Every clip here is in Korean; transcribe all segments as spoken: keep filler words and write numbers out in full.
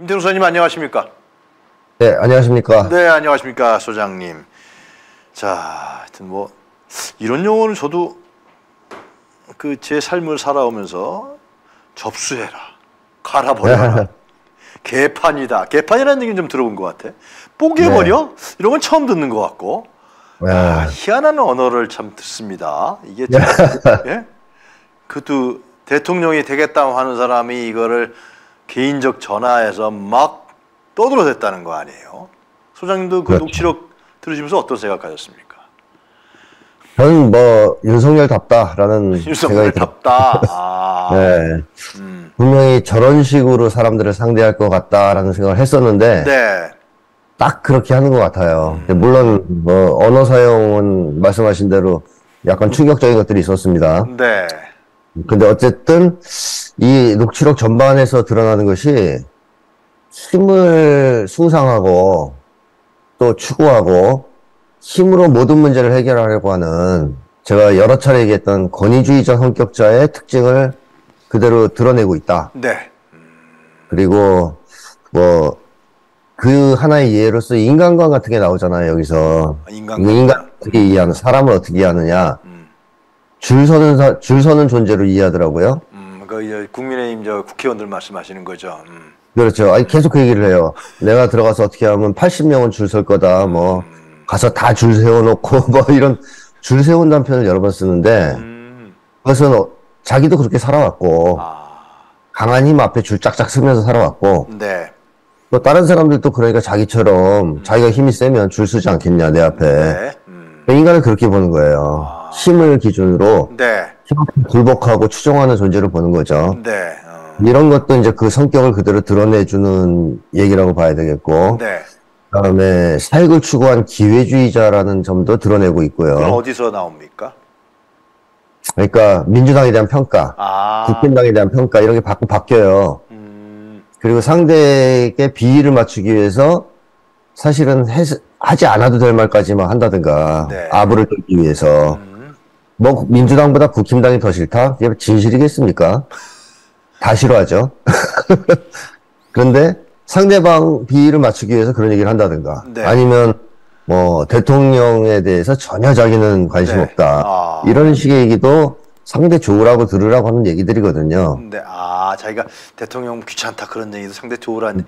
김태형 소장님 안녕하십니까? 네, 안녕하십니까? 네, 안녕하십니까, 소장님. 자, 하여튼 뭐 이런 용어는 저도 그 제 삶을 살아오면서 접수해라, 갈아버려라, 개판이다. 개판이라는 얘기는 좀 들어본 것 같아. 뽀개버려? 네. 이런 건 처음 듣는 것 같고. 아, 희한한 언어를 참 듣습니다. 이게 참, 예? 그것도 대통령이 되겠다고 하는 사람이 이거를 개인적 전화에서 막 떠들어댔다는 거 아니에요? 소장님도 그 그렇죠. 녹취록 들으시면서 어떤 생각하셨습니까? 저는 뭐 윤석열답다라는 윤석열답다. 아. 네. 음. 분명히 저런 식으로 사람들을 상대할 것 같다라는 생각을 했었는데 네. 딱 그렇게 하는 것 같아요. 음. 물론 뭐 언어 사용은 말씀하신 대로 약간 충격적인 것들이 있었습니다. 네. 근데 어쨌든 이 녹취록 전반에서 드러나는 것이 힘을 숭상하고 또 추구하고 힘으로 모든 문제를 해결하려고 하는, 제가 여러 차례 얘기했던 권위주의자 성격자의 특징을 그대로 드러내고 있다. 네. 그리고 뭐 그 하나의 예로서 인간관 같은 게 나오잖아요, 여기서. 인간관. 인간을 어떻게 이해하는, 사람을 어떻게 이해하느냐. 음. 줄 서는 사, 줄 서는 존재로 이해하더라고요. 음, 그 이제 국민의힘 저 국회의원들 말씀하시는 거죠. 음. 그렇죠. 아니, 계속 그 얘기를 해요. 내가 들어가서 어떻게 하면 팔십 명은 줄 설 거다. 뭐 음. 가서 다 줄 세워놓고 뭐 이런 줄 세운다는 표현을 여러 번 쓰는데 음. 그것은 어, 자기도 그렇게 살아왔고 아. 강한 힘 앞에 줄 쫙쫙 쓰면서 살아왔고. 네. 또 다른 사람들도 그러니까 자기처럼 음. 자기가 힘이 세면 줄 서지 않겠냐 내 앞에. 네. 음. 인간을 그렇게 보는 거예요. 아. 힘을 기준으로 네. 힘을 굴복하고 추종하는 존재로 보는 거죠. 네. 어. 이런 것도 이제 그 성격을 그대로 드러내주는 얘기라고 봐야 되겠고 네. 그다음에 사익을 추구한 기회주의자라는 점도 드러내고 있고요. 그럼 어디서 나옵니까? 그러니까 민주당에 대한 평가, 아. 국민당에 대한 평가 이런 게 바꾸 바뀌어요. 그리고 상대에게 비위를 맞추기 위해서 사실은 해, 하지 않아도 될 말까지만 한다든가 네. 아부를 끌기 위해서 음. 뭐 민주당보다 국힘당이 더 싫다? 이게 진실이겠습니까? 다 싫어하죠. 그런데 상대방 비위를 맞추기 위해서 그런 얘기를 한다든가 네. 아니면 뭐 대통령에 대해서 전혀 자기는 관심 네. 없다. 아. 이런 식의 얘기도 상대 좋으라고 들으라고 하는 얘기들이거든요. 근데 아 자기가 대통령 귀찮다 그런 얘기도 상대 좋으라는.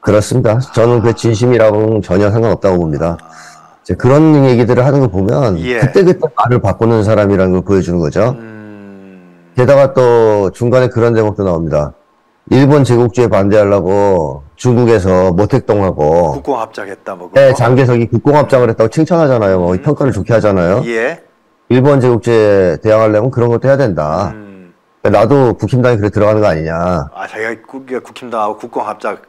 그렇습니다. 저는 아. 그 진심이라고는 전혀 상관없다고 봅니다. 아. 이제 그런 얘기들을 하는 거 보면 예. 그때그때 말을 바꾸는 사람이라는 걸 보여주는 거죠. 음. 게다가 또 중간에 그런 대목도 나옵니다. 일본 제국주의에 반대하려고 중국에서 모택동하고 국공합작했다 뭐. 네, 장개석이 국공합작을 했다고 칭찬하잖아요. 뭐 음. 평가를 좋게 하잖아요. 예. 일본 제국제에 대항하려면 그런 것도 해야 된다. 음. 나도 국힘당에 그래 들어가는 거 아니냐. 아, 자기가 국, 국힘당하고 국공합작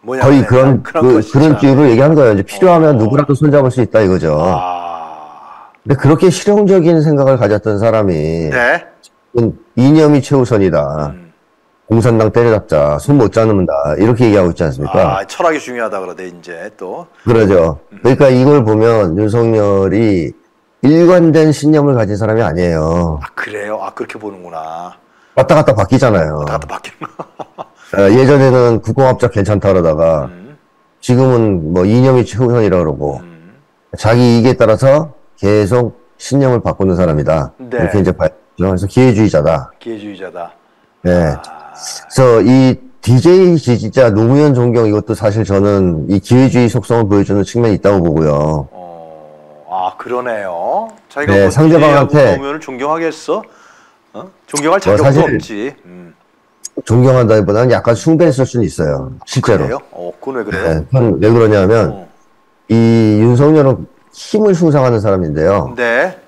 뭐냐. 거의 그런, 그런, 그, 그런 기류로 얘기하는 거예요. 이제 필요하면 어. 누구라도 손잡을 수 있다 이거죠. 아. 근데 그렇게 실용적인 생각을 가졌던 사람이. 네. 이념이 최우선이다. 음. 공산당 때려잡자. 손 못 잡는다. 이렇게 얘기하고 있지 않습니까? 아, 철학이 중요하다 그러대, 이제 또. 그러죠. 음. 그러니까 이걸 보면 윤석열이 일관된 신념을 가진 사람이 아니에요. 아, 그래요? 아, 그렇게 보는구나. 왔다 갔다 바뀌잖아요. 왔다 갔다 바뀌는 예전에는 국공합작 괜찮다 그러다가, 음. 지금은 뭐 이념이 최우선이라 그러고, 음. 자기 이익에 따라서 계속 신념을 바꾸는 사람이다. 네. 이렇게 이제 봐야죠. 그래서 기회주의자다. 기회주의자다. 네. 아. 그래서 이 디제이 지지자 노무현 존경 이것도 사실 저는 이 기회주의 속성을 보여주는 측면이 있다고 보고요. 어. 아, 그러네요. 자기가 네, 상대방한테 노무현을 존경하겠어? 어? 존경할 자격도 어, 없지. 음. 존경한다기보다는 약간 숭배했을 수는 있어요. 실제로. 그래요? 어, 그건 왜 그래요? 네, 왜 그러냐면 어. 이 윤석열은 힘을 숭상하는 사람인데요. 네.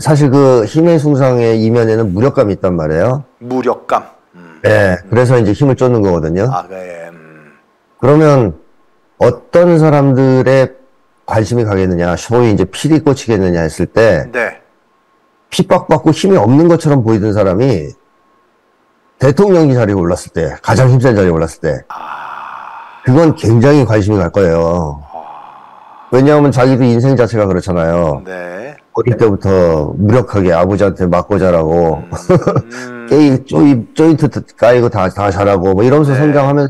사실 그 힘의 숭상의 이면에는 무력감이 있단 말이에요. 무력감. 음. 네. 그래서 이제 힘을 쫓는 거거든요. 아, 네. 음. 그러면 어떤 사람들의 관심이 가겠느냐, 소위 이제 필이 꽂히겠느냐 했을 때, 네. 핍박받고 힘이 없는 것처럼 보이던 사람이 대통령이 자리에 올랐을 때, 가장 힘센 자리에 올랐을 때, 아... 그건 굉장히 관심이 갈 거예요. 아... 왜냐하면 자기도 인생 자체가 그렇잖아요. 네. 어릴 때부터 무력하게 아버지한테 맞고 자라고, 음... 쪼이, 쪼이, 쪼이, 쪼이 까이고 다, 다 자라고, 뭐 이러면서 네. 성장하면,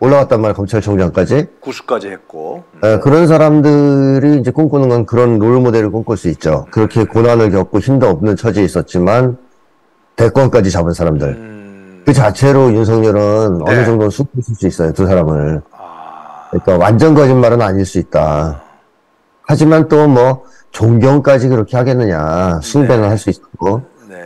올라갔단 말이에요. 검찰총장까지. 구수까지 했고. 네, 그런 사람들이 이제 꿈꾸는 건 그런 롤모델을 꿈꿀 수 있죠. 그렇게 고난을 겪고 힘도 없는 처지에 있었지만 대권까지 잡은 사람들. 음... 그 자체로 윤석열은 네. 어느 정도 숙고 있을 수 있어요. 두 사람을. 아... 그러니까 완전 거짓말은 아닐 수 있다. 하지만 또 뭐 존경까지 그렇게 하겠느냐. 숭배는 네. 할 수 있고. 네.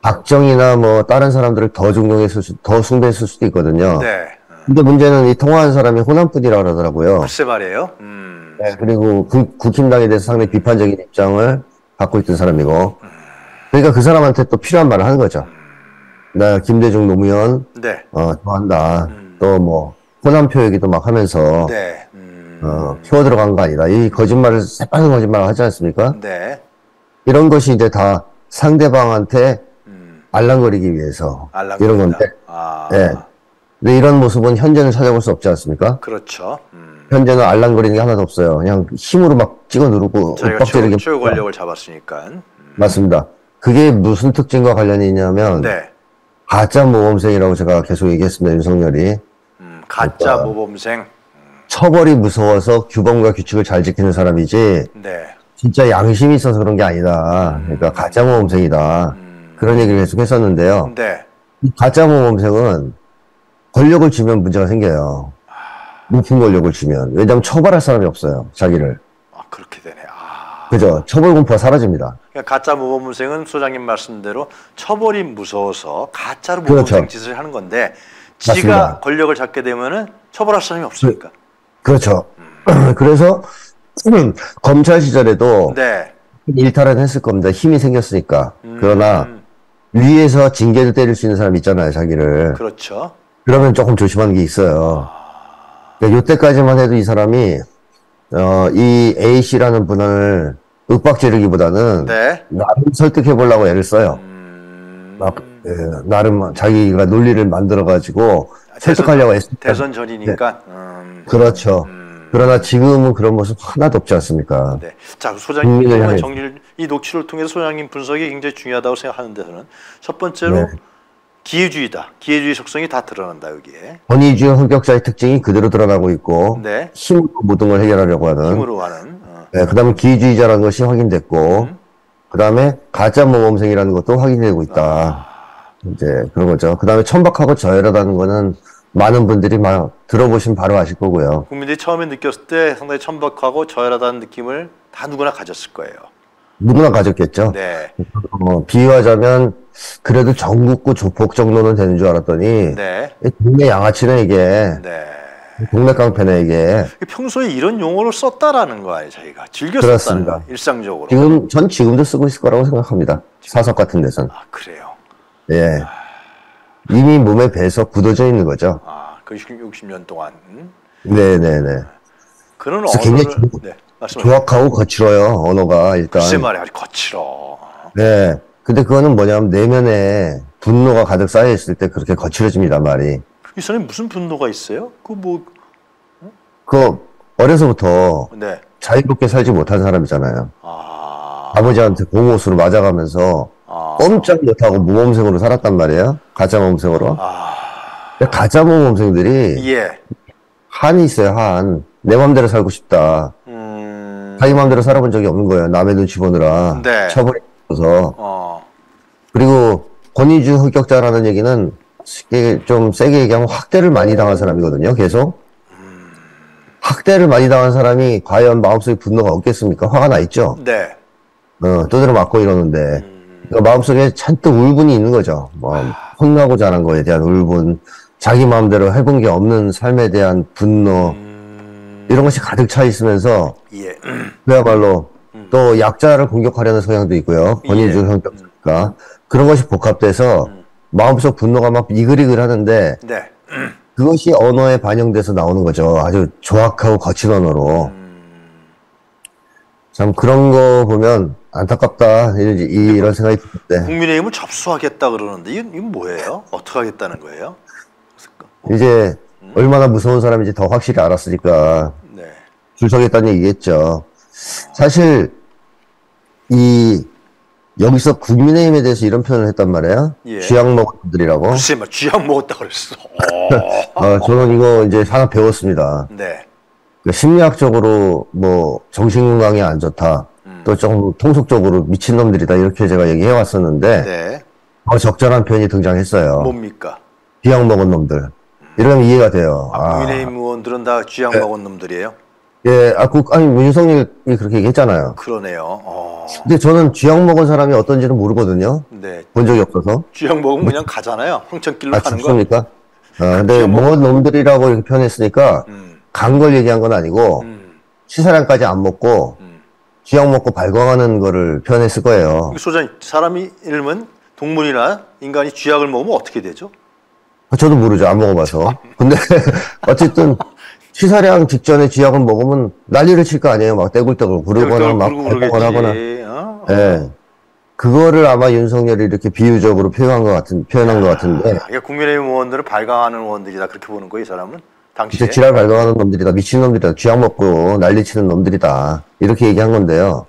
박정희나 뭐 다른 사람들을 더 존경했을 수, 더 숭배했을 수도 있거든요. 네. 근데 문제는 이 통화한 사람이 호남뿐이라고 그러더라고요. 글쎄 말이에요. 음. 네, 그리고 그, 국힘당에 대해서 상당히 비판적인 입장을 갖고 있던 사람이고. 그러니까 그 사람한테 또 필요한 말을 하는 거죠. 나 김대중 노무현 네. 어, 좋아한다. 음. 또 뭐 호남표 얘기도 막 하면서 네. 음. 어, 표 들어간 거 아니다. 이 거짓말을 새빨간 거짓말을 하지 않습니까? 네. 이런 것이 이제 다 상대방한테 음. 알랑거리기 위해서 알랑거리다. 이런 건데. 아. 네. 근데 이런 모습은 현재는 찾아볼 수 없지 않습니까? 그렇죠. 음. 현재는 알랑거리는 게 하나도 없어요. 그냥 힘으로 막 찍어 누르고 저희가 최후, 최후 권력을 잡았으니까. 음. 맞습니다. 그게 무슨 특징과 관련이 있냐면 네. 가짜 모범생이라고 제가 계속 얘기했습니다. 윤석열이. 음, 가짜 그러니까 모범생. 처벌이 무서워서 규범과 규칙을 잘 지키는 사람이지 네. 진짜 양심이 있어서 그런 게 아니다. 음. 그러니까 가짜 모범생이다. 음. 그런 얘기를 계속 했었는데요. 네. 이 가짜 모범생은 권력을 주면 문제가 생겨요. 높은 권력을 주면. 왜냐하면 처벌할 사람이 없어요. 자기를. 아 그렇게 되네. 아... 그죠. 처벌 공포가 사라집니다. 그러니까 가짜 모범생은 소장님 말씀대로 처벌이 무서워서 가짜로 모범생 그렇죠. 짓을 하는 건데 지가 맞습니다. 권력을 잡게 되면은 처벌할 사람이 없으니까. 그, 그렇죠. 음. 그래서 음, 검찰 시절에도 네. 일탈은 했을 겁니다. 힘이 생겼으니까. 음. 그러나 위에서 징계를 때릴 수 있는 사람이 있잖아요. 자기를. 그렇죠. 그러면 조금 조심하는 게 있어요. 그러니까 이때까지만 해도 이 사람이 어, 이 A씨라는 분을 윽박지르기보다는 네. 나름 설득해보려고 애를 써요. 음... 막, 예, 나름 자기가 논리를 만들어가지고 아, 대선, 설득하려고 애쓰 대선 전이니까. 네. 음... 그렇죠. 음... 그러나 지금은 그런 모습 하나도 없지 않습니까? 네. 자, 소장님 정리를, 이 녹취를 통해서 소장님 분석이 굉장히 중요하다고 생각하는데 저는 첫 번째로 네. 기회주의다. 기회주의 속성이 다 드러난다 여기에. 권위주의 성격자의 특징이 그대로 드러나고 있고 네. 힘으로 모든 걸 해결하려고 하는. 힘으로 하는. 어. 네, 그다음에 기회주의자라는 것이 확인됐고 음. 그다음에 가짜 모범생이라는 것도 확인되고 있다. 아. 이제 그런 거죠. 그다음에 천박하고 저열하다는 거는 많은 분들이 막 들어보시면 바로 아실 거고요. 국민들이 처음에 느꼈을 때 상당히 천박하고 저열하다는 느낌을 다 누구나 가졌을 거예요. 누구나 가졌겠죠. 네. 어, 비유하자면 그래도 전국구 조폭 정도는 되는 줄 알았더니 네. 동네 양아치네 이게. 네. 동네 깡패네 이게. 평소에 이런 용어를 썼다라는 거 아니에요 자기가. 즐겨 썼다는 거 일상적으로. 지금, 전 지금도 쓰고 있을 거라고 생각합니다. 사석 같은 데서는. 아 그래요? 예. 아... 이미 몸에 배서 굳어져 있는 거죠. 아, 그 육십 년 동안. 네네네. 네, 네. 그런 언어를 네, 조악하고 거칠어요. 언어가 일단. 글쎄 말이야 거칠어. 네. 근데 그거는 뭐냐면 내면에 분노가 가득 쌓여있을 때 그렇게 거칠어집니다 말이. 이 사람이 무슨 분노가 있어요? 그 뭐... 응? 그 어려서부터 네. 자유롭게 살지 못한 사람이잖아요. 아... 아버지한테 공옷으로 맞아가면서 아... 꼼짝 못하고 모범생으로 살았단 말이에요. 가짜 모범생으로. 아... 가짜 모범생들이 예. 한이 있어요 한. 내 맘대로 살고 싶다. 음... 자기 맘대로 살아본 적이 없는 거예요. 남의 눈치 보느라 네. 처벌이 있어서. 어... 그리고 권위주의 흑격자라는 얘기는 쉽게 좀 세게 얘기하면 학대를 많이 당한 사람이거든요. 계속. 학대를 많이 당한 사람이 과연 마음속에 분노가 없겠습니까? 화가 나 있죠? 네. 어, 두드려 맞고 이러는데. 그러니까 마음속에 잔뜩 울분이 있는 거죠. 뭐, 혼나고 자란 거에 대한 울분, 자기 마음대로 해본 게 없는 삶에 대한 분노, 이런 것이 가득 차 있으면서 그야말로 또 약자를 공격하려는 성향도 있고요. 권위주의 성격자니까. 그런 것이 복합돼서 음. 마음속 분노가 막 이글이글 하는데 네. 음. 그것이 언어에 반영돼서 나오는 거죠. 아주 조악하고 거친 언어로. 음. 참 그런 거 보면 안타깝다 이런, 이런 생각이 드는데. 국민의힘을 접수하겠다 그러는데 이건 뭐예요? 어떻게 하겠다는 거예요? 이제 음. 얼마나 무서운 사람인지 더 확실히 알았으니까 네. 줄 서겠다는 얘기겠죠. 사실 이 여기서 국민의힘에 대해서 이런 표현을 했단 말이야. 예. 쥐약 먹었들이라고. 글쎄, 막 쥐약 먹었다 그랬어. 아, 저는 이거 이제 하나 배웠습니다. 네. 그러니까 심리학적으로 뭐 정신건강이 안 좋다. 음. 또 좀 통속적으로 미친놈들이다. 이렇게 제가 얘기해 왔었는데 네. 더 적절한 표현이 등장했어요. 뭡니까? 쥐약 먹은 놈들. 이러면 이해가 돼요. 아, 국민의힘 의원들은 다 쥐약 네. 먹은 놈들이에요? 예, 아, 국, 아니, 윤석열이 그렇게 얘기했잖아요. 그러네요. 어. 근데 저는 쥐약 먹은 사람이 어떤지는 모르거든요. 네. 본 적이 없어서. 쥐약 먹으면 그냥 가잖아요. 흥천길로 아, 가는 거. 아, 근데 먹은 놈들이라고 이렇게 표현했으니까, 음. 간 걸 얘기한 건 아니고, 음. 치사량까지 안 먹고, 음. 쥐약 먹고 발광하는 거를 표현했을 거예요. 소장님, 사람이 일면 동물이나 인간이 쥐약을 먹으면 어떻게 되죠? 저도 모르죠. 안 먹어봐서. 근데, 어쨌든, 치사량 직전에 쥐약을 먹으면 난리를 칠 거 아니에요. 막 떼굴떼굴 구르거나 막 발광을 하거나. 예. 어? 네. 그거를 아마 윤석열이 이렇게 비유적으로 표현한 것 같은, 표현한 아, 것 같은데. 그러니까 국민의힘 의원들을 발광하는 의원들이다. 그렇게 보는 거예요, 이 사람은? 당시에. 진짜 지랄 발광하는 놈들이다. 미친 놈들이다. 쥐약 먹고 난리 치는 놈들이다. 이렇게 얘기한 건데요.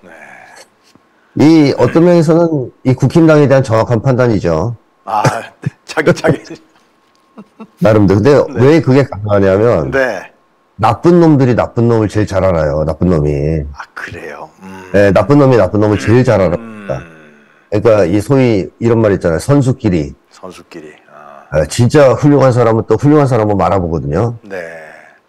네. 이, 어떤 면에서는 이 국힘당에 대한 정확한 판단이죠. 아, 자기, 자기. 나름대로. 근데 네. 왜 그게 가능하냐면. 네. 나쁜 놈들이 나쁜 놈을 제일 잘 알아요. 나쁜 놈이. 아, 그래요? 음. 네, 나쁜 놈이 나쁜 놈을 제일 잘 알아요. 음. 그러니까, 이 소위, 이런 말 있잖아요. 선수끼리. 선수끼리. 아. 네, 진짜 훌륭한 사람은 또 훌륭한 사람은 알아보거든요. 네.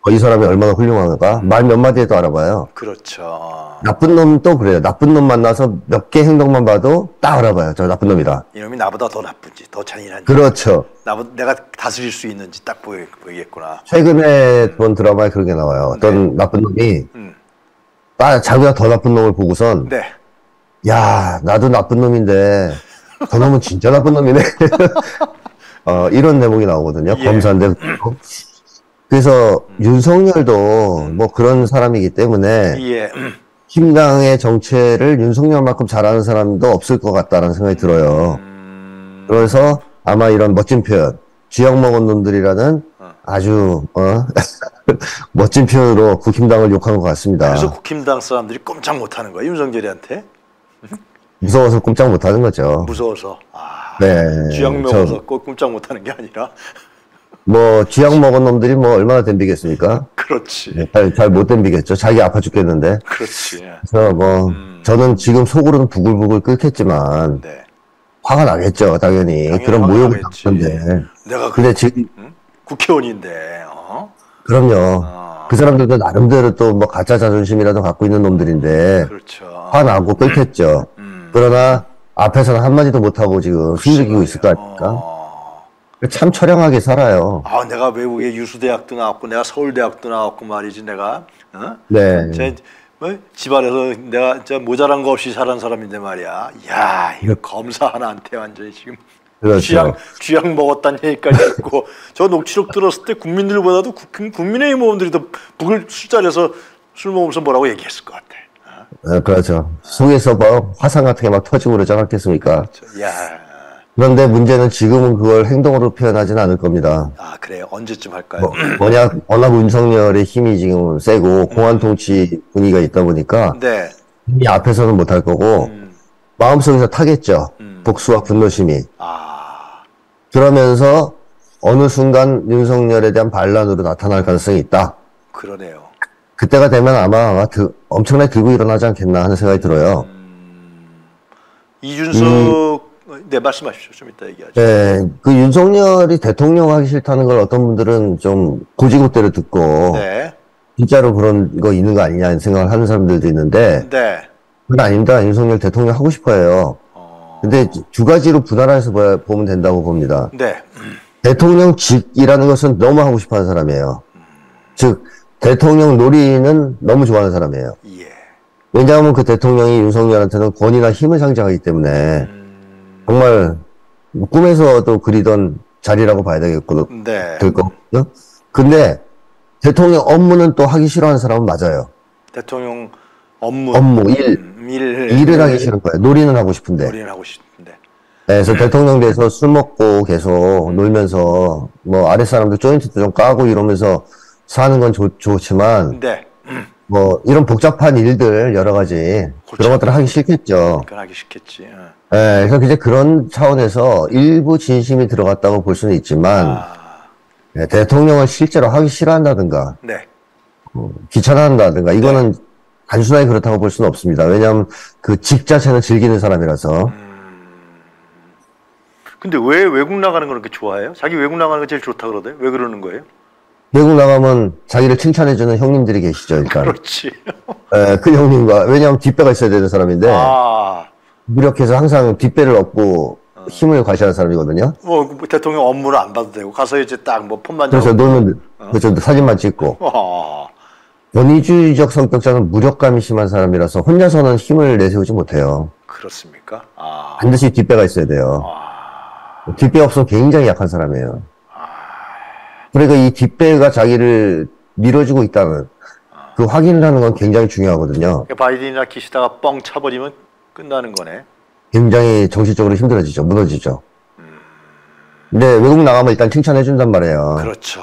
어, 이 사람이 얼마나 훌륭한가? 음. 말 몇 마디에도 알아봐요. 그렇죠. 나쁜 놈은 또 그래요. 나쁜 놈 만나서 몇 개 행동만 봐도 딱 알아봐요. 저 나쁜 놈이다. 이놈이 나보다 더 나쁜지, 더 잔인한지. 그렇죠. 나보다 내가 다스릴 수 있는지 딱 보이, 보이겠구나. 최근에 음. 본 드라마에 그런 게 나와요. 어떤 네. 나쁜 놈이, 음. 나, 자기가 더 나쁜 놈을 보고선, 네. 야, 나도 나쁜 놈인데, 저 놈은 진짜 나쁜 놈이네. 어, 이런 대목이 나오거든요. 예. 검사인데. 그래서 음. 윤석열도 뭐 그런 사람이기 때문에 예. 힘당의 정체를 윤석열만큼 잘하는 사람도 없을 것 같다는 생각이 들어요. 음. 그래서 아마 이런 멋진 표현, 쥐약 먹은 놈들이라는 어. 아주 어? 멋진 표현으로 국힘당을 욕한 것 같습니다. 그래서 국힘당 사람들이 꼼짝 못하는 거예요, 윤석열이한테? 무서워서 꼼짝 못하는 거죠. 무서워서. 아, 네. 쥐약 먹어서 저... 꼼짝 못하는 게 아니라. 뭐 쥐약 먹은 놈들이 뭐 얼마나 댐비겠습니까? 그렇지. 잘, 잘 못 댐비겠죠. 자기 아파 죽겠는데. 그렇지. 그래서 뭐 음. 저는 지금 속으로는 부글부글 끓겠지만 네. 화가 나겠죠, 당연히. 당연히 그런 모욕을 받는데. 내가 근데 그, 지금 응? 국회의원인데. 어? 그럼요. 어. 그 사람들도 나름대로 또 뭐 가짜 자존심이라도 갖고 있는 놈들인데. 그렇죠. 화 나고 끓겠죠. 음. 그러나 앞에서는 한 마디도 못 하고 지금 숨죽이고 있을 거 아닙니까? 어. 참 처량하게 살아요. 아, 내가 외국에 유수대학도 나왔고, 내가 서울대학도 나왔고 말이지, 내가. 어? 네. 제, 뭐, 집안에서 내가 진짜 모자란 거 없이 자란 사람인데 말이야. 이야, 이거 검사 하나한테 완전히 지금. 그렇죠. 쥐약, 쥐약 먹었다는 얘기까지 있고. 저 녹취록 들었을 때 국민들보다도 국, 국민의힘 의원들이 더 북을 술자리에서 술 먹으면서 뭐라고 얘기했을 것 같아. 어? 네, 그렇죠. 속에서 막 화상 같은 게 막 터지고 그러지 않았겠습니까? 그렇죠. 야. 그런데 문제는 지금은 그걸 행동으로 표현하진 않을 겁니다. 아, 그래요? 언제쯤 할까요? 뭐, 워낙, 워낙 윤석열의 힘이 지금 세고, 공안 통치 분위기가 있다 보니까, 네. 이 앞에서는 못할 거고, 음. 마음속에서 타겠죠. 음. 복수와 분노심이. 아. 그러면서 어느 순간 윤석열에 대한 반란으로 나타날 가능성이 있다. 그러네요. 그때가 되면 아마, 아마 그, 엄청나게 들고 일어나지 않겠나 하는 생각이 들어요. 음. 이준석, 음. 네, 말씀하십시오. 좀 이따 얘기하죠. 네, 그 윤석열이 대통령 하기 싫다는 걸 어떤 분들은 좀 고지고대로 듣고 네. 진짜로 그런 거 있는 거 아니냐는 생각을 하는 사람들도 있는데 네. 그건 아닙니다. 윤석열 대통령 하고 싶어요. 어... 근데 두 가지로 분할해서 보면 된다고 봅니다. 네. 음. 대통령직이라는 것은 너무 하고 싶어하는 사람이에요. 음. 즉 대통령 놀이는 너무 좋아하는 사람이에요. 예. 왜냐하면 그 대통령이 윤석열한테는 권위나 힘을 상징하기 때문에 음. 정말 꿈에서도 그리던 자리라고 봐야 되겠거든요. 네. 근데 대통령 업무는 또 하기 싫어하는 사람은 맞아요. 대통령 업무. 업무, 일. 음, 일 일을 일, 하기 싫은 거예요. 놀이는 하고 싶은데. 놀이는 하고 싶은데. 네, 그래서 대통령 돼서 술 먹고 계속 놀면서 뭐 아랫사람들 조인트도 좀 까고 이러면서 사는 건 좋, 좋지만. 네. 뭐 이런 복잡한 일들 여러 가지 그런 것들을 하기 싫겠죠. 그건 하기 싫겠지. 응. 네, 그래서 이제 그런 차원에서 일부 진심이 들어갔다고 볼 수는 있지만, 아... 네, 대통령을 실제로 하기 싫어한다든가, 네. 어, 귀찮아한다든가, 이거는 네. 단순하게 그렇다고 볼 수는 없습니다. 왜냐하면 그 직 자체는 즐기는 사람이라서. 음... 근데 왜 외국 나가는 걸 그렇게 좋아해요? 자기 외국 나가는 거 제일 좋다 그러대? 왜 그러는 거예요? 외국 나가면 자기를 칭찬해주는 형님들이 계시죠, 일단. 그렇지. 에, 그 형님과, 왜냐하면 뒷배가 있어야 되는 사람인데, 아... 무력해서 항상 뒷배를 얻고 어. 힘을 과시하는 사람이거든요. 뭐, 대통령 업무를 안 봐도 되고, 가서 이제 딱 뭐 폰만 그래서 노는, 어. 그렇죠. 사진만 찍고. 어. 권위주의적 성격자는 무력감이 심한 사람이라서 혼자서는 힘을 내세우지 못해요. 그렇습니까? 아. 반드시 뒷배가 있어야 돼요. 아. 뒷배 없으면 굉장히 약한 사람이에요. 그러니까 이 뒷배가 자기를 밀어주고 있다는 아. 그 확인을 하는 건 굉장히 중요하거든요. 그러니까 바이든이나 기시다가 뻥 차버리면 끝나는 거네. 굉장히 정신적으로 힘들어지죠. 무너지죠. 음. 근데 외국 나가면 일단 칭찬해준단 말이에요. 그렇죠.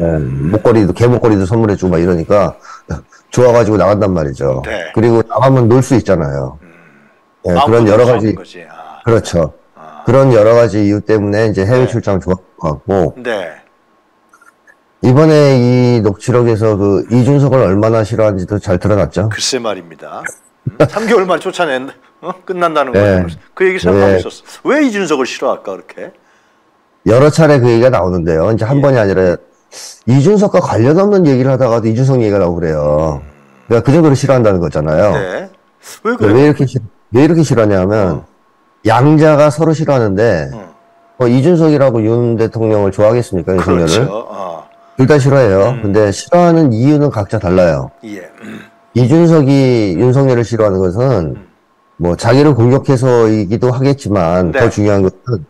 음. 네, 목걸이도 개목걸이도 선물해주고 막 이러니까 좋아가지고 나간단 말이죠. 네. 그리고 나가면 놀 수 있잖아요. 음. 네, 그런 여러 가지. 아. 그렇죠. 아. 그런 여러 가지 이유 때문에 이제 해외 네. 출장 좋았고 같고. 네. 이번에 이 녹취록에서 그 이준석을 얼마나 싫어하는지도 잘 드러났죠? 글쎄 말입니다. 삼 개월 만에 쫓아낸, 어? 끝난다는 네. 거죠. 그 얘기 생각하고 네. 있었어. 왜 이준석을 싫어할까, 그렇게? 여러 차례 그 얘기가 나오는데요. 이제 한 예. 번이 아니라 이준석과 관련 없는 얘기를 하다가도 이준석 얘기가 나오고 그래요. 그러니까 그 정도로 싫어한다는 거잖아요. 네. 왜 그래요? 왜 이렇게, 왜 이렇게 싫어하냐면, 어. 양자가 서로 싫어하는데, 어. 뭐 이준석이라고 윤 대통령을 좋아하겠습니까? 윤석열을? 그렇죠. 어. 둘 다 싫어해요. 음. 근데 싫어하는 이유는 각자 달라요. 예. 음. 이준석이 윤석열을 싫어하는 것은 음. 뭐 자기를 공격해서이기도 하겠지만 네. 더 중요한 것은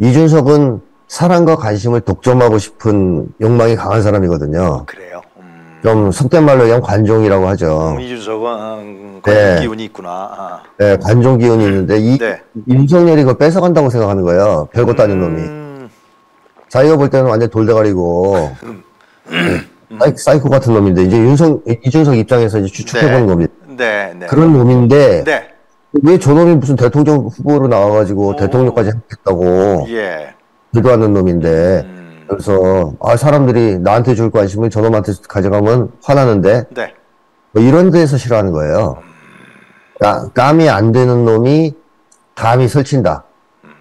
이준석은 사랑과 관심을 독점하고 싶은 욕망이 강한 사람이거든요. 어, 그래요. 음. 좀 속된 말로 얘기하면 관종이라고 하죠. 음, 이준석은 관종 네. 기운이 있구나. 아. 네, 관종 기운이 음. 있는데 이 네. 윤석열이 그걸 뺏어간다고 생각하는 거예요. 별것도 아닌 음. 놈이. 자기가 볼 때는 완전 돌대가리고 사이, 사이코 같은 놈인데 이제 윤석 이준석 입장에서 이제 추측해보는 네, 겁니다. 네, 네. 그런 놈인데 네. 왜 저놈이 무슨 대통령 후보로 나와가지고 오, 대통령까지 했다고 예. 기도하는 놈인데 음. 그래서 아 사람들이 나한테 줄 관심을 저놈한테 가져가면 화나는데 네. 뭐 이런 데에서 싫어하는 거예요. 아, 감이 안 되는 놈이 감이 설친다.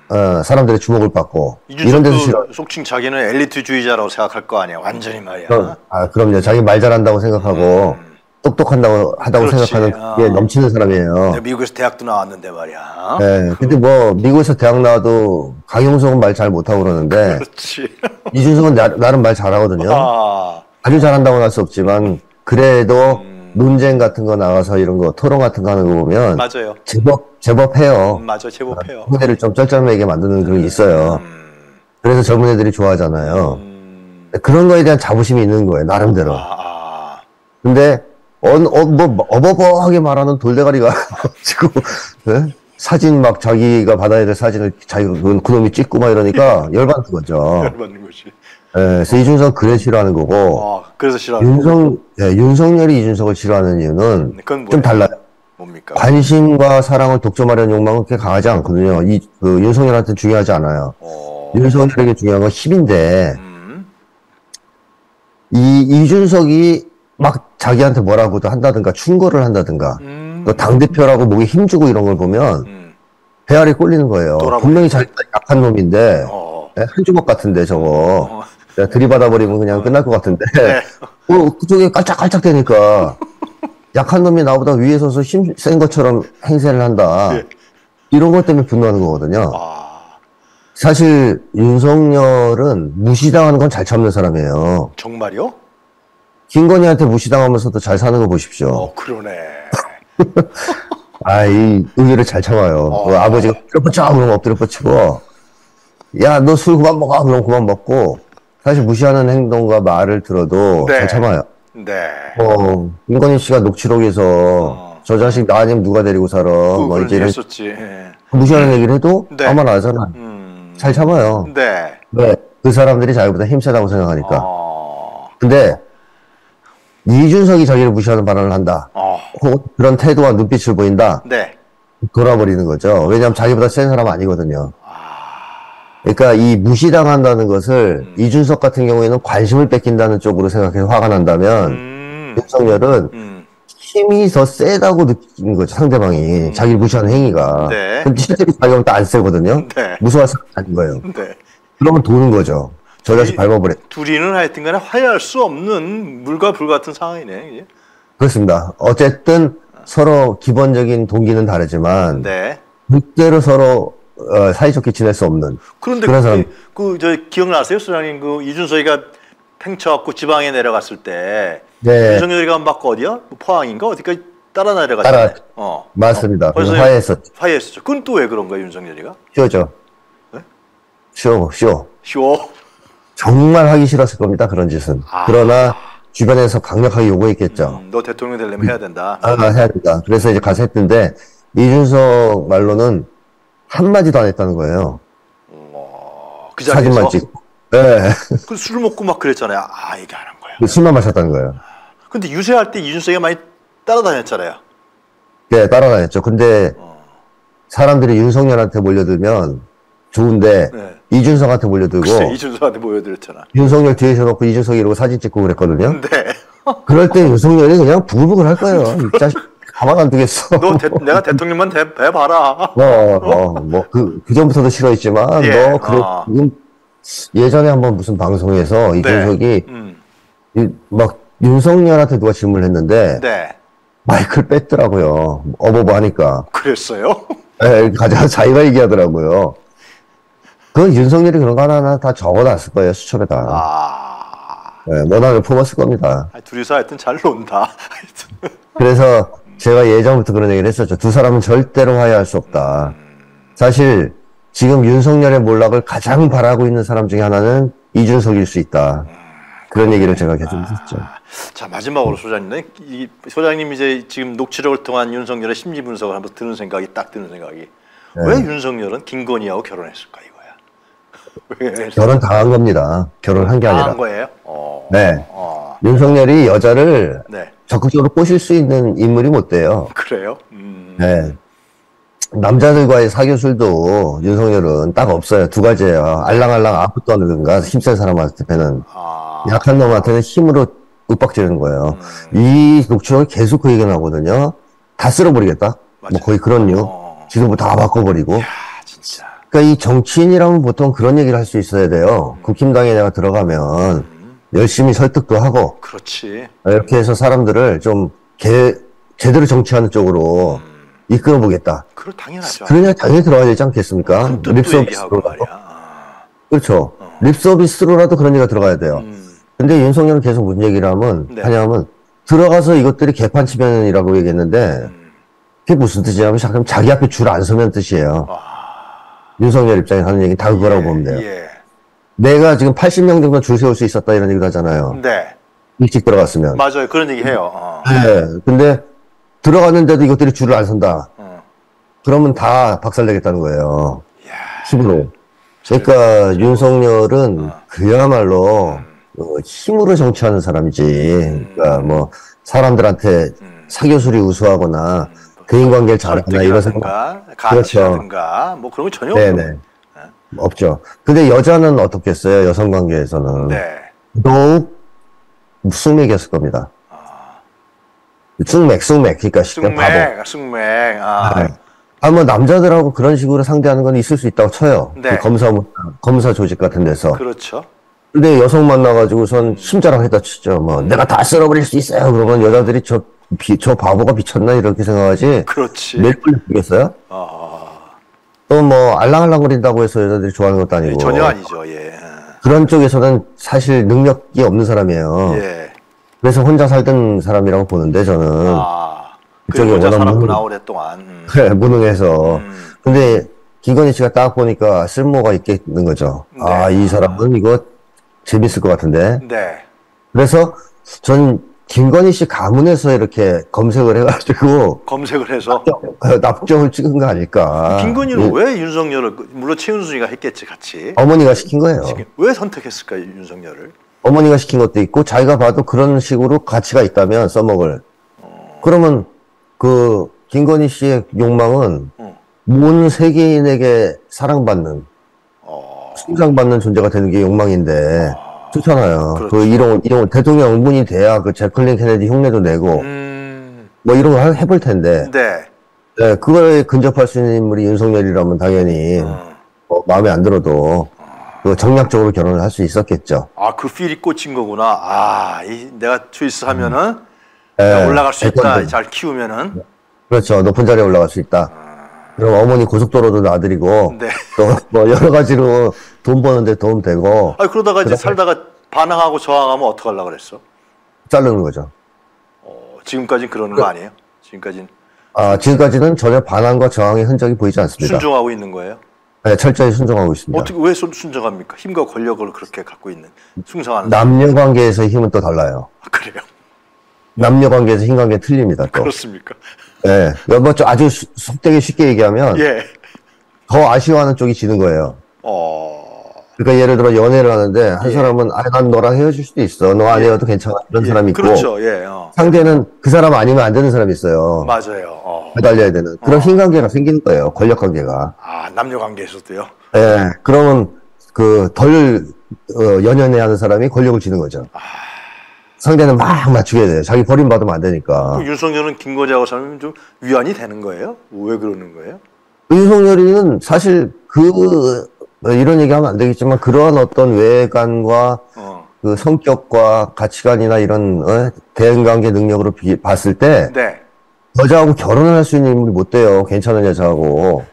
어, 사람들의 주목을 받고 이런 데서 싫어. 속칭 자기는 엘리트주의자라고 생각할 거 아니야. 완전히 말이야. 그럼, 아, 그럼요. 자기 말 잘한다고 생각하고 음. 똑똑한다고 하다고 그렇지. 생각하는 아. 게 넘치는 사람이에요. 미국에서 대학도 나왔는데 말이야. 네, 근데 뭐 미국에서 대학 나와도 강용석은 말 잘 못하고 그러는데 그렇지. 이준석은 나, 나름 말 잘하거든요. 아. 아주 잘한다고는 할 수 없지만 그래도 음. 논쟁 같은 거 나가서 이런 거 토론 같은 거 하는 거 보면 맞아요. 제법 제법 해요. 음, 맞아, 제법 해요. 후대를 좀 쩔쩔매게 만드는 그런 게 있어요. 음. 그래서 젊은 애들이 좋아하잖아요. 음. 그런 거에 대한 자부심이 있는 거예요, 나름대로. 아. 근데, 어, 어, 뭐, 어버버하게 말하는 돌대가리가 지금, 네? 사진 막 자기가 받아야 될 사진을 자기가 그 놈이 찍고 막 이러니까 열받는 거죠. 열받는 거지. 예, 그래서 이준석 그래 싫어하는 거고. 아, 그래서 싫어하는 윤석, 예, 윤석열이 이준석을 싫어하는 이유는 좀 달라요. 뭡니까? 관심과 사랑을 독점하려는 욕망은 그렇게 강하지 않거든요. 이, 그, 윤석열한테는 중요하지 않아요. 오. 윤석열에게 중요한 건 힘인데, 음. 이, 이준석이 막 자기한테 뭐라고도 한다든가, 충고를 한다든가, 음. 또 당대표라고 목에 힘주고 이런 걸 보면, 음. 배알이 꼴리는 거예요. 돌아버리네. 분명히 자기가 약한 놈인데, 어. 네, 한 주먹 같은데, 저거. 어. 들이받아버리면 그냥 어. 끝날 것 같은데, 네. 어, 그쪽에 깔짝깔짝 대니까. 약한 놈이 나보다 위에 서서 힘 센 것처럼 행세를 한다. 예. 이런 것 때문에 분노하는 거거든요. 아... 사실 윤석열은 무시당하는 건 잘 참는 사람이에요. 정말요? 김건희한테 무시당하면서도 잘 사는 거 보십시오. 어, 그러네. 아, 이 의외로 잘 참아요. 어... 그 아버지가 엎드려 뻗쳐 그러면 엎드려 뻗치고 야, 너 술 그만 먹어 그럼 그만 먹고 사실 무시하는 행동과 말을 들어도 네. 잘 참아요. 네. 어, 김건희 씨가 녹취록에서 어. 저 자식 나 아니면 누가 데리고 살아. 그, 뭐 이제 했었지. 네. 무시하는 얘기를 해도 네. 아무나 안 살아. 음. 잘 참아요. 네. 네. 그 사람들이 자기보다 힘세다고 생각하니까. 어. 근데 이준석이 자기를 무시하는 발언을 한다. 어. 그런 태도와 눈빛을 보인다. 네. 돌아버리는 거죠. 왜냐하면 자기보다 센 사람 아니거든요. 그러니까 이 무시당한다는 것을 음. 이준석 같은 경우에는 관심을 뺏긴다는 쪽으로 생각해서 화가 난다면 음. 윤석열은 음. 힘이 더 세다고 느낀 거죠. 상대방이. 음. 자기를 무시하는 행위가. 네. 그럼 실제로 자기가 또 안 세거든요. 네. 무서워서 안 거예요. 네. 그러면 도는 거죠. 저 자식 밟아버려. 둘이는 하여튼 간에 화해할 수 없는 물과 불 같은 상황이네. 이게. 그렇습니다. 어쨌든 아. 서로 기본적인 동기는 다르지만 네. 그대로 서로 어, 사이좋게 지낼 수 없는. 그런데 그, 그, 저, 기억나세요? 소장님, 그, 이준석이가 팽쳐갖고 지방에 내려갔을 때. 네. 윤석열이가 안 받고 어디야? 포항인가? 어디까지 따라 내려갔어요? 따라. 어. 맞습니다. 어. 그래서 화해했었죠. 화해했었죠. 그건 또 왜 그런 거예요, 윤석열이가? 쇼죠. 네? 쇼, 쇼. 쇼. 정말 하기 싫었을 겁니다, 그런 짓은. 아. 그러나, 주변에서 강력하게 요구했겠죠. 음, 너 대통령 되려면 해야 된다. 아, 해야 된다. 그래서 이제 가서 했는데, 이준석 말로는 한마디도 안 했다는 거예요. 어, 그 자리에서? 사진만 찍고. 네. 그 술 먹고 막 그랬잖아요. 아, 얘기 안 한 거예요. 그 술만 마셨다는 거예요. 근데 유세할 때 이준석이 많이 따라다녔잖아요. 네, 따라다녔죠. 근데 어. 사람들이 윤석열한테 몰려들면 좋은데 네. 이준석한테 몰려들고. 글쎄, 이준석한테 몰려들었잖아. 윤석열 뒤에 서놓고 이준석이 이러고 사진 찍고 그랬거든요. 네. 그럴 때 윤석열이 그냥 부글부글 할 거예요. 이 자식. 가만 안 두겠어. 너 대, 내가 대통령만 돼, 돼 봐라. 어, 어, 뭐, 그, 그 전부터도 싫어했지만, 예, 너, 그래, 아. 음, 예전에 한번 무슨 방송에서 네. 이준석이, 음. 이, 막, 윤석열한테 누가 질문을 했는데, 네. 마이크를 뺐더라고요. 어버버 하니까. 그랬어요? 예, 가장 자기가 얘기하더라고요. 그건 윤석열이 그런 거 하나하나 다 적어놨을 거예요, 수첩에다. 아. 예, 원하를 품었을 겁니다. 아니, 둘이서 하여튼 잘 논다. 하여튼. 그래서, 제가 예전부터 그런 얘기를 했었죠. 두 사람은 절대로 화해할 수 없다. 사실 지금 윤석열의 몰락을 가장 바라고 있는 사람 중에 하나는 이준석일 수 있다. 그런 얘기를 제가 계속 했었죠. 아, 자, 마지막으로 소장님, 이 소장님 이제 지금 녹취록을 통한 윤석열의 심리 분석을 한번 드는 생각이 딱 드는 생각이 네. 왜 윤석열은 김건희하고 결혼했을까 이거야. 왜? 결혼 당한 겁니다. 결혼한 게 아니라. 당한 거예요? 어. 네. 어. 윤석열이 여자를. 네. 적극적으로 꼬실 수 있는 인물이 못 돼요. 그래요? 음... 네. 남자들과의 사교술도 윤석열은 딱 없어요. 두 가지예요. 알랑알랑 아프도 하든가 힘센 사람한테는 아... 약한 놈한테는 힘으로 윽박지르는 거예요. 음... 이 녹취록을 계속 그 얘기는 하거든요. 다 쓸어버리겠다. 맞아요. 뭐 거의 그런 류. 어... 지도부 다 바꿔버리고. 이야, 진짜. 그러니까 이 정치인이라면 보통 그런 얘기를 할 수 있어야 돼요. 음... 국힘당에 내가 들어가면. 열심히 설득도 하고. 그렇지. 이렇게 해서 사람들을 좀, 개, 제대로 정치하는 쪽으로 음. 이끌어 보겠다. 그럼 당연하죠. 그러냐, 당연히 들어가야 되지 않겠습니까? 립서비스로. 그렇죠. 어. 립서비스로라도 그런 얘기가 들어가야 돼요. 음. 근데 윤석열은 계속 무슨 얘기를 하면, 네. 하냐면, 들어가서 이것들이 개판치면이라고 얘기했는데, 음. 그게 무슨 뜻이냐면, 잠깐 자기 앞에 줄 안 서면 뜻이에요. 아. 윤석열 입장에서 하는 얘기는 다 그거라고 예, 보면 돼요. 예. 내가 지금 팔십 명 정도 줄 세울 수 있었다 이런 얘기도 하잖아요. 네. 일찍 들어갔으면. 맞아요. 그런 얘기 해요. 어. 네. 근데 들어갔는데도 이것들이 줄을 안 선다. 어. 그러면 다 박살내겠다는 거예요. 이야. 힘으로. 그러니까 음. 윤석열은 어. 그야말로 음. 힘으로 정치하는 사람이지. 음. 그러니까 뭐 사람들한테 음. 사교술이 우수하거나 음. 대인관계를 잘하거나 이런 생각. 가치라든가 뭐 그런 거 전혀 없어요. 네네. 없죠. 근데 여자는 어떻겠어요? 여성 관계에서는. 네. 더욱 숙맥이었을 겁니다. 아. 숙맥, 숙맥. 그러니까 숙맥, 바보. 숙맥. 아. 네. 아, 뭐 남자들하고 그런 식으로 상대하는 건 있을 수 있다고 쳐요. 네. 그 검사, 검사 조직 같은 데서. 그렇죠. 근데 여성 만나가지고선 심자랑 했다 치죠. 뭐, 내가 다 쓸어버릴 수 있어요. 그러면 여자들이 저, 비, 저 바보가 미쳤나? 이렇게 생각하지. 그렇지. 매일 보겠어요? 아. 또 뭐 알랑알랑거린다고 해서 여자들이 좋아하는 것도 아니고. 예, 전혀 아니죠. 예. 그런 쪽에서는 사실 능력이 없는 사람이에요. 예. 그래서 혼자 살던 사람이라고 보는데 저는. 아. 그쪽에 혼자 살았구나 오랫동안. 음. 네, 무능해서. 음. 근데 김건희 씨가 딱 보니까 쓸모가 있겠는 거죠. 네. 아, 이 사람은 이거 재밌을 것 같은데. 네. 그래서 전 김건희 씨 가문에서 이렇게 검색을 해가지고. 검색을 해서? 납정, 납정을 찍은 거 아닐까. 김건희는 네. 왜 윤석열을, 물론 최은순이가 했겠지, 같이. 어머니가 시킨 거예요. 왜 선택했을까요, 윤석열을? 어머니가 시킨 것도 있고, 자기가 봐도 그런 식으로 가치가 있다면 써먹을. 어... 그러면 그 김건희 씨의 욕망은 음. 온 세계인에게 사랑받는, 어... 신상받는 존재가 되는 게 욕망인데, 어... 좋잖아요. 그렇죠. 그 이런, 이런 대통령 응분이 돼야 그 재클린 케네디 흉내도 내고, 음... 뭐 이런 걸 해볼 텐데, 네. 네, 그거에 근접할 수 있는 인물이 윤석열이라면 당연히, 음... 뭐 마음에 안 들어도, 그 정략적으로 결혼을 할 수 있었겠죠. 아, 그 필이 꽂힌 거구나. 아, 이, 내가 트위스하면은, 네, 올라갈 수 있다. 잘 키우면은. 그렇죠. 높은 자리에 올라갈 수 있다. 그럼 어머니 고속도로도 놔드리고, 네. 또 뭐 여러 가지로 돈 버는데 도움 되고. 아, 그러다가 이제 살다가 반항하고 저항하면 어떡하려고 그랬어? 자르는 거죠. 어, 지금까지는 그러는 그, 거 아니에요? 지금까지는? 아, 지금까지는 전혀 반항과 저항의 흔적이 보이지 않습니다. 순종하고 있는 거예요? 네, 철저히 순종하고 있습니다. 어떻게, 왜 순종합니까? 힘과 권력을 그렇게 갖고 있는, 숭상하는. 남녀 관계에서의 힘은 또 달라요. 아, 그래요? 남녀 관계에서 힘 관계 틀립니다. 또. 그렇습니까? 예, 네, 뭐 아주 속되게 쉽게 얘기하면 예. 더 아쉬워하는 쪽이 지는 거예요. 어. 그러니까 예를 들어 연애를 하는데 한 예. 사람은 아, 난 너랑 헤어질 수도 있어, 너 아니어도 예. 괜찮아 이런 예. 사람이 있고, 그렇죠. 예. 어. 상대는 그 사람 아니면 안 되는 사람이 있어요. 맞아요. 어. 매달려야 되는 그런 어. 힘 관계가 생기는 거예요. 권력 관계가. 아, 남녀 관계에서도요. 예, 네, 그러면 그 덜 어, 연연해하는 사람이 권력을 쥐는 거죠. 아. 상대는 막 맞추게 돼요. 자기 버림받으면 안 되니까. 윤석열은 김건희하고 살면 좀 위안이 되는 거예요? 왜 그러는 거예요? 윤석열이는 사실 그, 이런 얘기하면 안 되겠지만 그러한 어떤 외관과 어. 그 성격과 가치관이나 이런 어? 대인관계 능력으로 비, 봤을 때 네. 여자하고 결혼을 할 수 있는 인물이 못 돼요. 괜찮은 여자하고.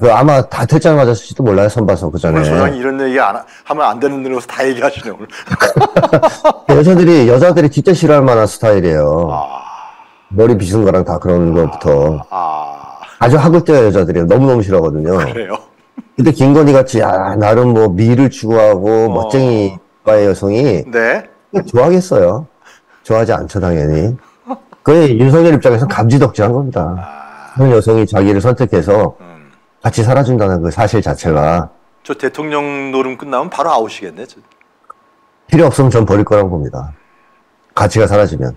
그 아마 다 퇴장 맞았을지도 몰라요. 선봐서 그 전에. 소장이 이런 얘기 안 하, 하면 안 되는 데로서 다 얘기하시네 오늘. 여자들이 여자들이 진짜 싫어할 만한 스타일이에요. 아... 머리 빗은 거랑 다 그런 것부터. 아... 아주 하극대요 여자들이. 너무너무 싫어하거든요. 그래요? 근데 김건희 같이 야, 나름 뭐 미를 추구하고 어... 멋쟁이과의 여성이 네? 좋아하겠어요. 좋아하지 않죠 당연히. 그게 윤석열 입장에서는 감지덕지한 겁니다. 아... 그런 여성이 자기를 선택해서 음. 같이 살아준다는 그 사실 자체가. 저 대통령 노름 끝나면 바로 아웃이겠네. 저. 필요 없으면 전 버릴 거라고 봅니다. 가치가 사라지면.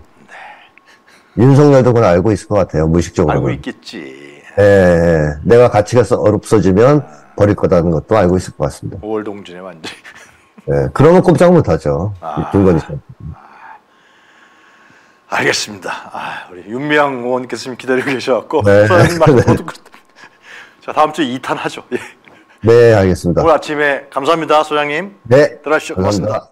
네. 윤석열도 그건 알고 있을 것 같아요. 무의식적으로. 알고 있겠지. 예, 예. 내가 가치가 없어지면 버릴 거라는 것도 알고 있을 것 같습니다. 오월동지네 완전. 예, 그러면 꼼짝 못하죠. 아. 김건희 씨. 알겠습니다. 아, 우리 윤미향 의원께서 기다리고 계셔갖고. 네. 자, 다음 주에 이 탄 하죠. 예. 네, 알겠습니다. 오늘 아침에 감사합니다, 소장님. 네. 들어가시죠. 고맙습니다.